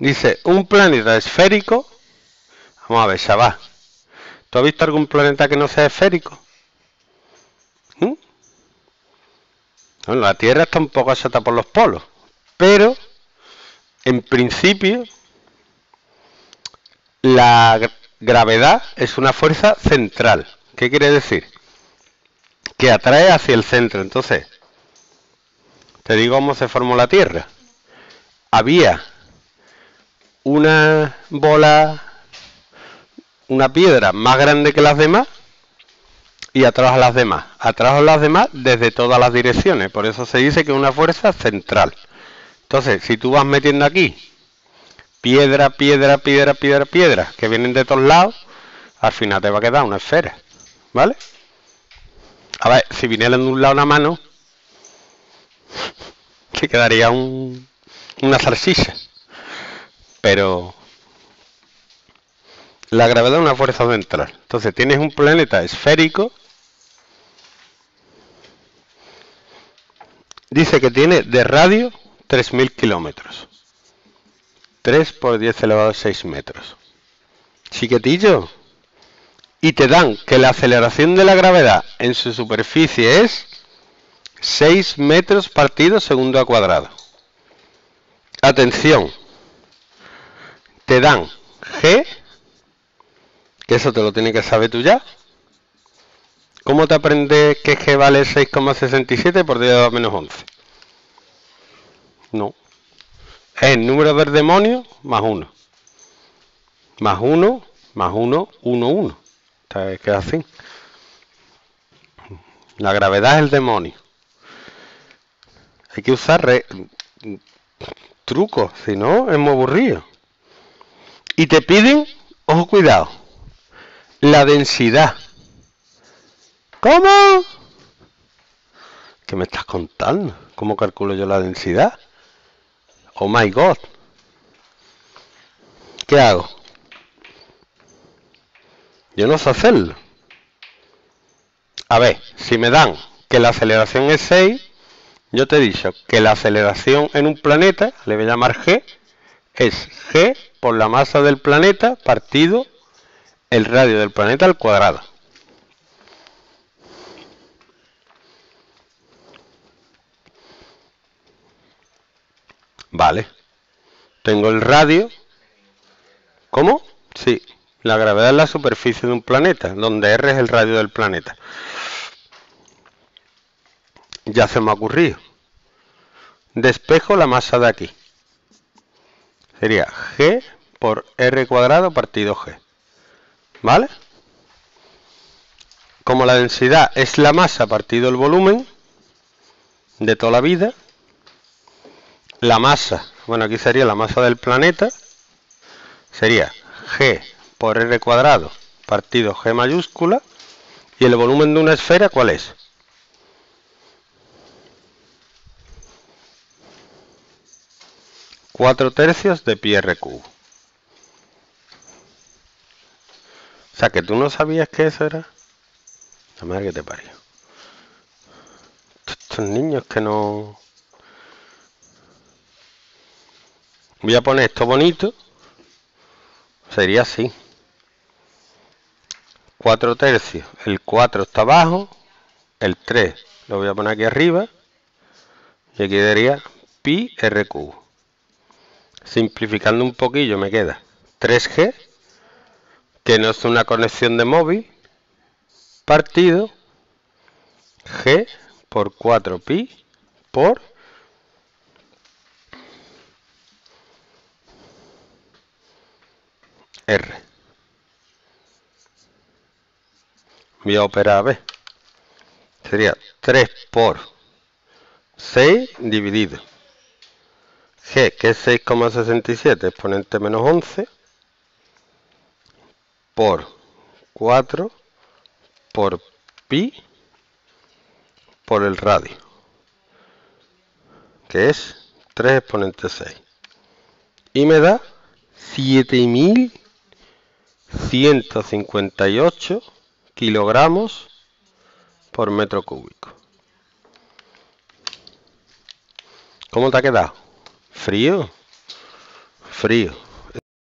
Dice, un planeta esférico. Vamos a ver, Shabá. ¿Tú has visto algún planeta que no sea esférico? Bueno, la Tierra está un poco atada por los polos, pero en principio la gravedad es una fuerza central. ¿Qué quiere decir? Que atrae hacia el centro. Entonces, te digo cómo se formó la Tierra. Había una bola, una piedra más grande que las demás y atrajo a las demás. Atrajo a las demás desde todas las direcciones. Por eso se dice que es una fuerza central. Entonces, si tú vas metiendo aquí piedra, piedra, piedra, piedra, piedra, que vienen de todos lados, al final te va a quedar una esfera, ¿vale? A ver, si viniera de un lado una mano, se quedaría una salchicha. Pero la gravedad es una fuerza central. Entonces tienes un planeta esférico. Dice que tiene de radio 3.000 kilómetros. 3 × 10⁶ metros. Chiquitillo. Y te dan que la aceleración de la gravedad en su superficie es 6 metros partido segundo al cuadrado. Atención. Te dan G. Que eso te lo tienes que saber tú ya. ¿Cómo te aprendes que G vale 6,67 × 10⁻¹⁰? No. Es el número del demonio más 1. Más 1, más 1, 1, 1. Es que es así. La gravedad es el demonio. Hay que usar trucos, si no es muy aburrido. Y te piden, ojo, cuidado, la densidad. ¿Cómo? ¿Qué me estás contando? ¿Cómo calculo yo la densidad? Oh my god. ¿Qué hago? Yo no sé hacerlo. A ver, si me dan que la aceleración es 6, yo te he dicho que la aceleración en un planeta, le voy a llamar G, es G por la masa del planeta partido el radio del planeta al cuadrado. Vale. Tengo el radio. ¿Cómo? Sí. La gravedad es la superficie de un planeta, donde R es el radio del planeta. Ya se me ha ocurrido. Despejo la masa de aquí. Sería G por R cuadrado partido G. ¿Vale? Como la densidad es la masa partido el volumen de toda la vida, la masa, bueno, aquí sería la masa del planeta, sería G por R cuadrado partido G mayúscula, y el volumen de una esfera, ¿cuál es? ⅛ de pi R cubo. O sea, que tú no sabías que eso era. La madre que te parió. Estos niños que no. Voy a poner esto bonito. Sería así. 4/3. El 4 está abajo. El 3 lo voy a poner aquí arriba. Y aquí daría pi R cubo. Simplificando un poquillo me queda 3G. Que no es una conexión de móvil, partido G por 4pi por 3R. Voy a operar a B. Sería 3 por 6 dividido G, que es 6,67 exponente menos 11. Por 4 por pi por el radio, que es 3⁶. Y me da 7.158 kilogramos por metro cúbico. ¿Cómo te ha quedado? Frío. frío.